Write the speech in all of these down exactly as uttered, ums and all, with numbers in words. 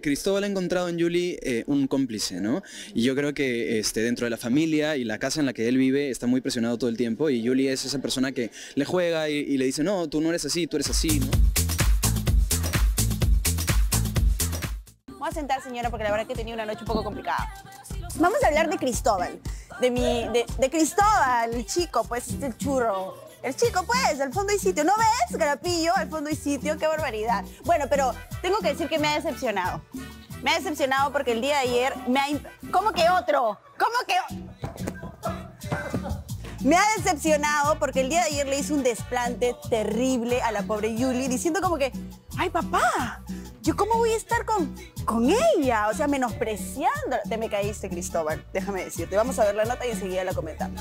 Cristóbal ha encontrado en Yuli eh, un cómplice, ¿no? Y yo creo que este, dentro de la familia y la casa en la que él vive está muy presionado todo el tiempo y Yuli es esa persona que le juega y, y le dice, no, tú no eres así, tú eres así, ¿no? Vamos a sentar, señora, porque la verdad que he tenido una noche un poco complicada. Vamos a hablar de Cristóbal, de mi, de, de Cristóbal, el chico, pues, el churro. El chico, pues, al fondo hay sitio. ¿No ves, Garapillo? Al fondo hay sitio. ¡Qué barbaridad! Bueno, pero tengo que decir que me ha decepcionado. Me ha decepcionado porque el día de ayer me ha... ¿Cómo que otro? ¿Cómo que...? Me ha decepcionado porque el día de ayer le hice un desplante terrible a la pobre Yuli, diciendo como que, ¡ay, papá! ¿Yo cómo voy a estar con, con ella? O sea, menospreciando. Te me caíste, Cristóbal. Déjame decirte. Vamos a ver la nota y enseguida la comentamos.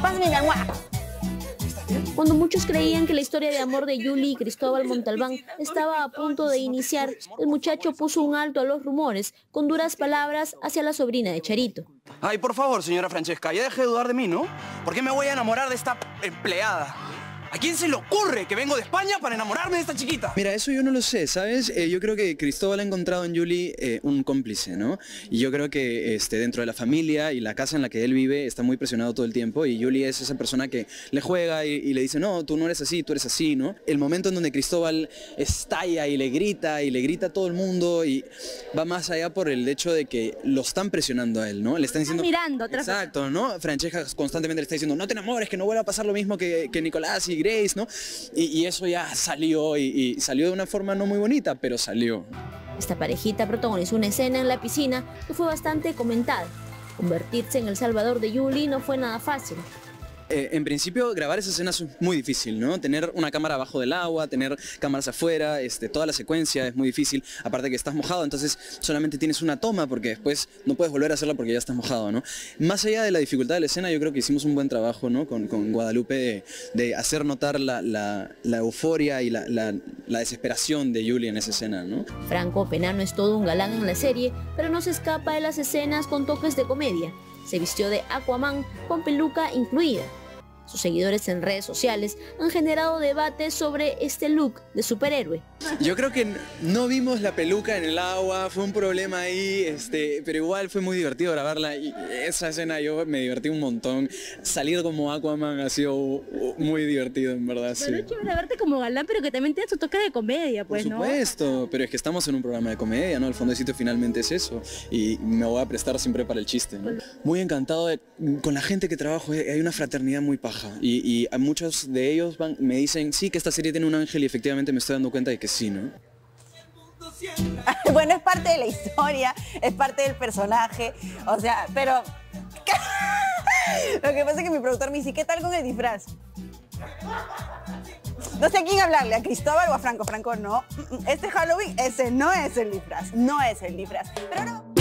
Pásame la guá. Cuando muchos creían que la historia de amor de Yuli y Cristóbal Montalbán estaba a punto de iniciar, el muchacho puso un alto a los rumores con duras palabras hacia la sobrina de Charito. Ay, por favor, señora Francesca, ya deje de dudar de mí, ¿no? ¿Por qué me voy a enamorar de esta empleada? ¿A quién se le ocurre que vengo de España para enamorarme de esta chiquita? Mira, eso yo no lo sé, ¿sabes? Eh, yo creo que Cristóbal ha encontrado en Yuli eh, un cómplice, ¿no? Y yo creo que este, dentro de la familia y la casa en la que él vive está muy presionado todo el tiempo y Yuli es esa persona que le juega y, y le dice, no, tú no eres así, tú eres así, ¿no? El momento en donde Cristóbal estalla y le grita y le grita a todo el mundo y va más allá por el hecho de que lo están presionando a él, ¿no? Le están diciendo... mirando otra vez. Exacto, ¿no? Francesca constantemente le está diciendo, no te enamores, que no vuelva a pasar lo mismo que, que Nicolás y Grace, ¿no? Y, y eso ya salió y, y salió de una forma no muy bonita, pero salió. Esta parejita protagonizó una escena en la piscina que fue bastante comentada. Convertirse en el salvador de Yuli no fue nada fácil. Eh, en principio, grabar esa escena es muy difícil, ¿no? Tener una cámara abajo del agua, tener cámaras afuera, este, toda la secuencia es muy difícil. Aparte que estás mojado, entonces solamente tienes una toma porque después no puedes volver a hacerla porque ya estás mojado, ¿no? Más allá de la dificultad de la escena, yo creo que hicimos un buen trabajo, ¿no? Con, con Guadalupe de, de hacer notar la, la, la euforia y la, la, la desesperación de Yuli en esa escena, ¿no? Franco Pennano es todo un galán en la serie, pero no se escapa de las escenas con toques de comedia. Se vistió de Aquaman con peluca incluida. Sus seguidores en redes sociales han generado debates sobre este look de superhéroe. Yo creo que no vimos la peluca en el agua, fue un problema ahí, este, pero igual fue muy divertido grabarla y esa escena yo me divertí un montón. Salir como Aquaman ha sido muy divertido, en verdad. Pero sí. Es chévere verte como galán, pero que también tiene su toque de comedia, pues, ¿no? Por supuesto, ¿no? Pero es que estamos en un programa de comedia, ¿no? El fondo de sitio finalmente es eso y me voy a prestar siempre para el chiste, ¿no? Muy encantado de, con la gente que trabajo, hay una fraternidad muy paja. Y, y a muchos de ellos van, me dicen, sí, que esta serie tiene un ángel y efectivamente me estoy dando cuenta de que sí, ¿no? Bueno, es parte de la historia, es parte del personaje, o sea, pero... Lo que pasa es que mi productor me dice, ¿qué tal con el disfraz? No sé a quién hablarle, a Cristóbal o a Franco. Franco, no. Este Halloween, ese no es el disfraz, no es el disfraz. Pero no...